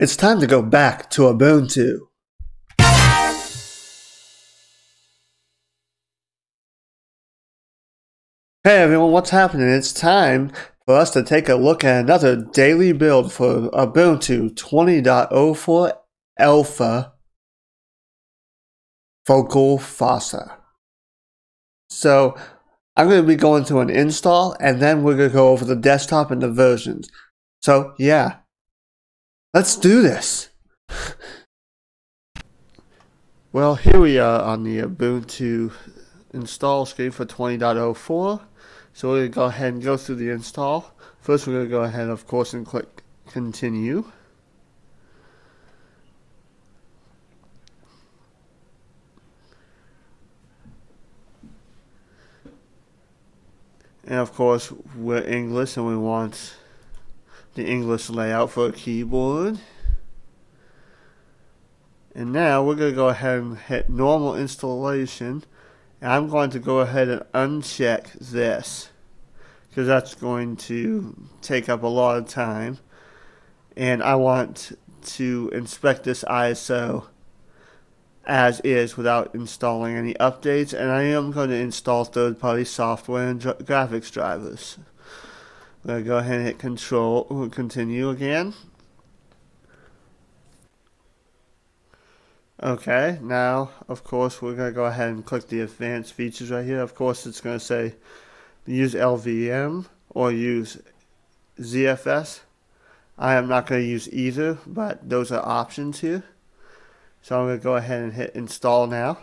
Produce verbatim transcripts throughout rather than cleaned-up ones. It's time to go back to Ubuntu. Hey everyone, what's happening? It's time for us to take a look at another daily build for Ubuntu twenty point oh four Alpha Focal Fossa. So I'm going to be going to an install and then we're going to go over the desktop and the versions. So yeah. Let's do this! Well, here we are on the Ubuntu install screen for twenty point oh four. So we're going to go ahead and go through the install. First we're going to go ahead, of course, and click continue. And of course, we're English and we want the English layout for a keyboard. And now we're going to go ahead and hit normal installation. And I'm going to go ahead and uncheck this, because that's going to take up a lot of time. And I want to inspect this I S O as is without installing any updates. And I am going to install third-party software and dr- graphics drivers. I'm going to go ahead and hit control, we'll continue again. Okay, now, of course, we're going to go ahead and click the advanced features right here. Of course, it's going to say use L V M or use Z F S. I am not going to use either, but those are options here. So I'm going to go ahead and hit install now.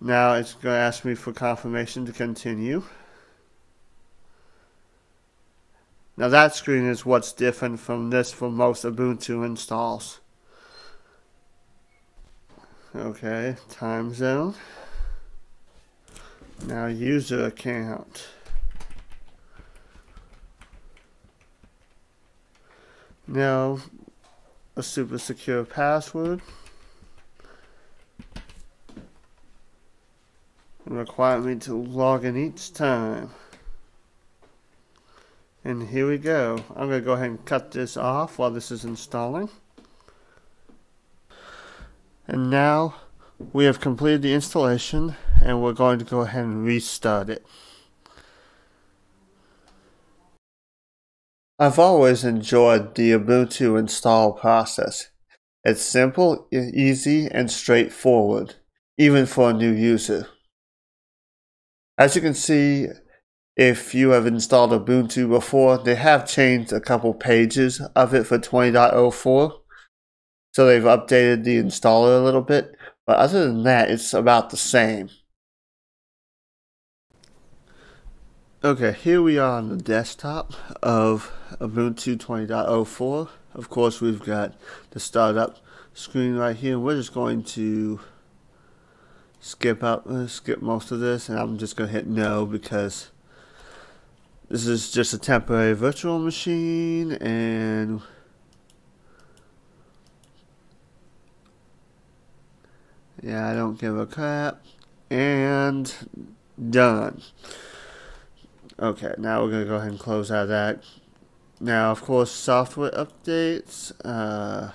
Now it's going to ask me for confirmation to continue. Now that screen is what's different from this for most Ubuntu installs. Okay, time zone. Now user account. Now a super secure password. Require me to log in each time. And here we go. I'm going to go ahead and cut this off while this is installing. And now we have completed the installation and we're going to go ahead and restart it. I've always enjoyed the Ubuntu install process. It's simple, easy, and straightforward, even for a new user. As you can see, if you have installed Ubuntu before, they have changed a couple pages of it for twenty point oh four. So they've updated the installer a little bit, but other than that, it's about the same. Okay, here we are on the desktop of Ubuntu twenty point oh four. Of course, we've got the startup screen right here. We're just going to skip out, skip most of this, and I'm just going to hit no because this is just a temporary virtual machine, and yeah, I don't give a crap, and done. Okay, now we're going to go ahead and close out of that. Now, of course, software updates. Uh,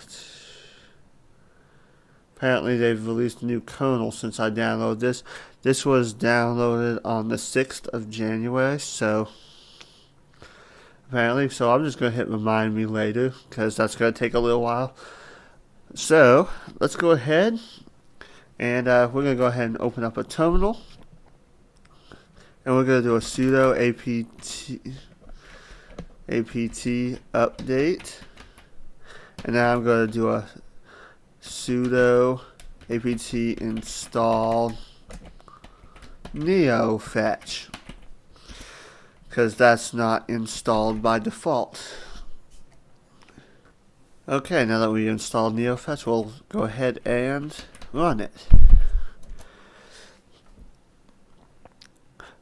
Apparently they've released a new kernel since I downloaded this. This was downloaded on the sixth of January, so apparently, so I'm just going to hit remind me later because that's going to take a little while. So let's go ahead and uh, we're going to go ahead and open up a terminal. And we're going to do a sudo apt, apt update. And now I'm going to do a sudo apt install neofetch, because that's not installed by default. Okay, now that we installed neofetch, we'll go ahead and run it.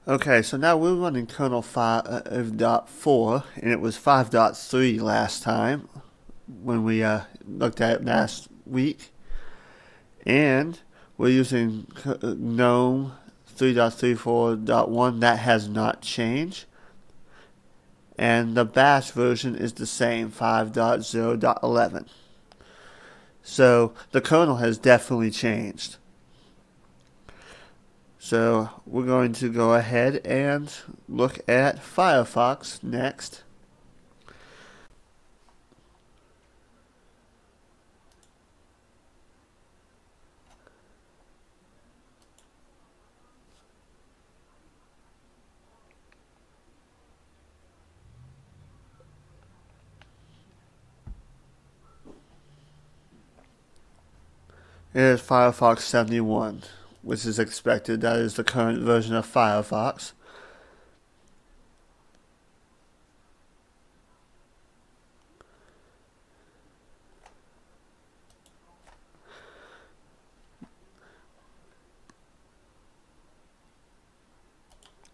Okay, so now we're running kernel five point four, and it was five point three last time when we uh, looked at it last week, and we're using GNOME three point three four point one, that has not changed. And the bash version is the same, five point zero point eleven. So the kernel has definitely changed. So we're going to go ahead and look at Firefox next. It is Firefox seventy-one, which is expected. That is the current version of Firefox.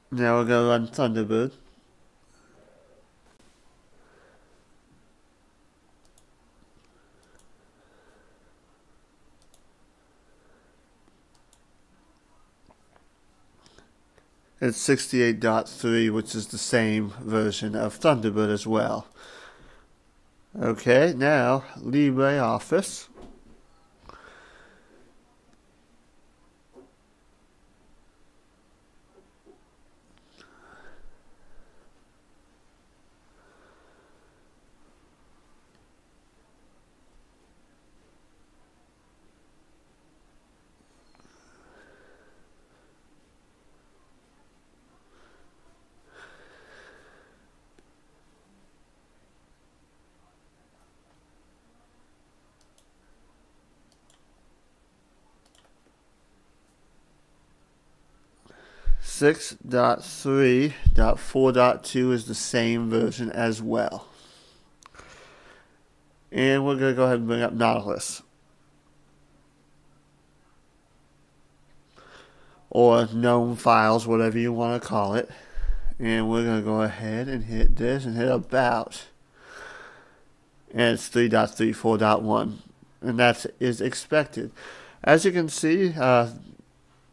Now we're going to run Thunderbird. It's sixty-eight point three, which is the same version of Thunderbird as well. Okay, now LibreOffice. six point three point four point two is the same version as well. And we're going to go ahead and bring up Nautilus. Or GNOME files, whatever you want to call it. And we're going to go ahead and hit this and hit about. And it's three point three four point one. And that is expected. As you can see, uh,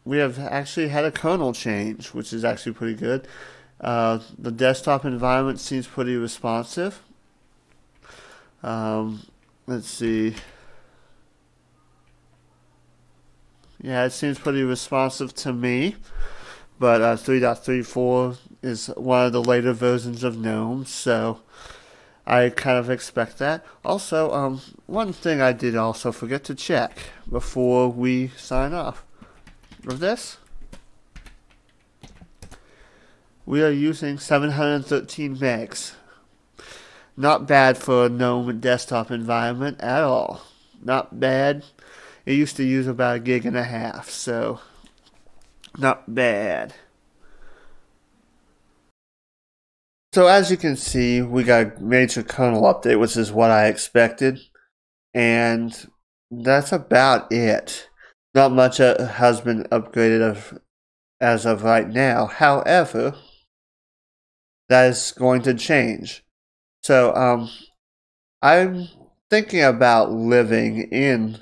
we have actually had a kernel change, which is actually pretty good. Uh, the desktop environment seems pretty responsive. Um, let's see. Yeah, it seems pretty responsive to me. But uh, three point three four is one of the later versions of GNOME, so I kind of expect that. Also, um, one thing I did also forget to check before we sign off. Of this, we are using seven hundred thirteen megs. Not bad for a GNOME desktop environment at all. Not bad. It used to use about a gig and a half, so not bad. So as you can see, we got a major kernel update, which is what I expected, and that's about it. Not much has been upgraded as of right now. However, that is going to change. So um, I'm thinking about living in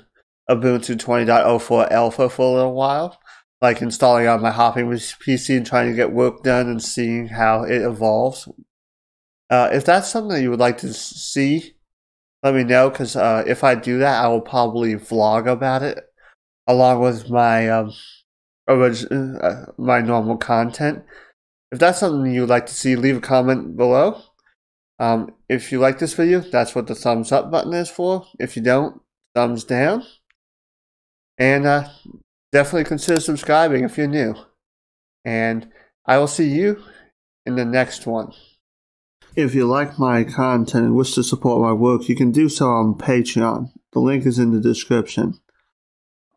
Ubuntu twenty point oh four alpha for a little while, like installing on my hopping P C and trying to get work done and seeing how it evolves. Uh, if that's something you would like to see, let me know, because uh, if I do that, I will probably vlog about it, along with my um, origin, uh, my normal content. If that's something you'd like to see, leave a comment below. Um, if you like this video, that's what the thumbs up button is for. If you don't, thumbs down. And uh, definitely consider subscribing if you're new. And I will see you in the next one. If you like my content and wish to support my work, you can do so on Patreon. The link is in the description.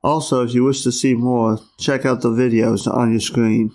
Also, if you wish to see more, check out the videos on your screen.